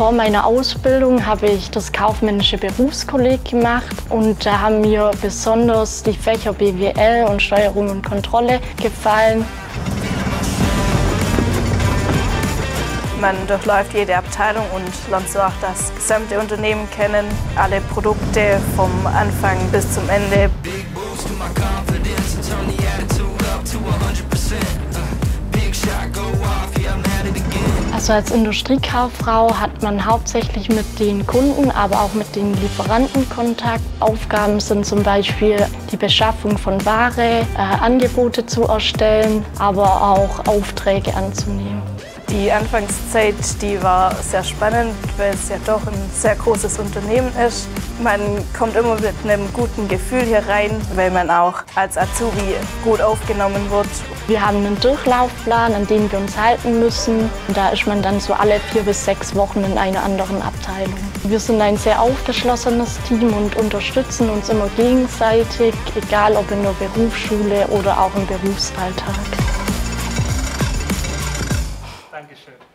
Vor meiner Ausbildung habe ich das kaufmännische Berufskolleg gemacht und da haben mir besonders die Fächer BWL und Steuerung und Kontrolle gefallen. Man durchläuft jede Abteilung und lernt so auch das gesamte Unternehmen kennen, alle Produkte vom Anfang bis zum Ende. Also als Industriekauffrau hat man hauptsächlich mit den Kunden, aber auch mit den Lieferanten Kontakt. Aufgaben sind zum Beispiel die Beschaffung von Ware, Angebote zu erstellen, aber auch Aufträge anzunehmen. Die Anfangszeit, die war sehr spannend, weil es ja doch ein sehr großes Unternehmen ist. Man kommt immer mit einem guten Gefühl hier rein, weil man auch als Azubi gut aufgenommen wird. Wir haben einen Durchlaufplan, an den wir uns halten müssen. Und da ist man dann so alle 4 bis 6 Wochen in einer anderen Abteilung. Wir sind ein sehr aufgeschlossenes Team und unterstützen uns immer gegenseitig, egal ob in der Berufsschule oder auch im Berufsalltag. Dankeschön.